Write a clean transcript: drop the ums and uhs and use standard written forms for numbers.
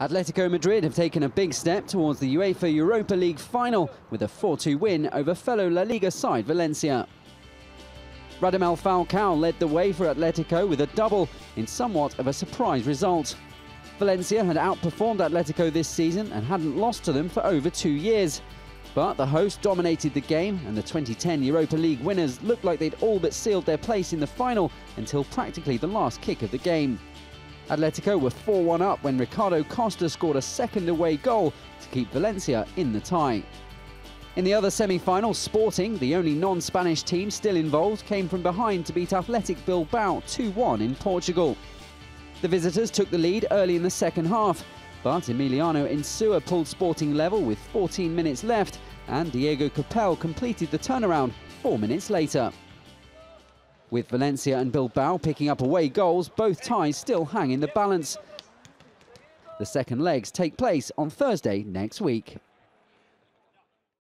Atletico Madrid have taken a big step towards the UEFA Europa League final with a 4-2 win over fellow La Liga side Valencia. Radamel Falcao led the way for Atletico with a double in somewhat of a surprise result. Valencia had outperformed Atletico this season and hadn't lost to them for over 2 years. But the hosts dominated the game, and the 2010 Europa League winners looked like they'd all but sealed their place in the final until practically the last kick of the game. Atletico were 4-1 up when Ricardo Costa scored a second away goal to keep Valencia in the tie. In the other semi-final, Sporting, the only non-Spanish team still involved, came from behind to beat Athletic Bilbao 2-1 in Portugal. The visitors took the lead early in the second half, but Emiliano Insua pulled Sporting level with 14 minutes left, and Diego Capel completed the turnaround 4 minutes later. With Valencia and Bilbao picking up away goals, both ties still hang in the balance. The second legs take place on Thursday next week.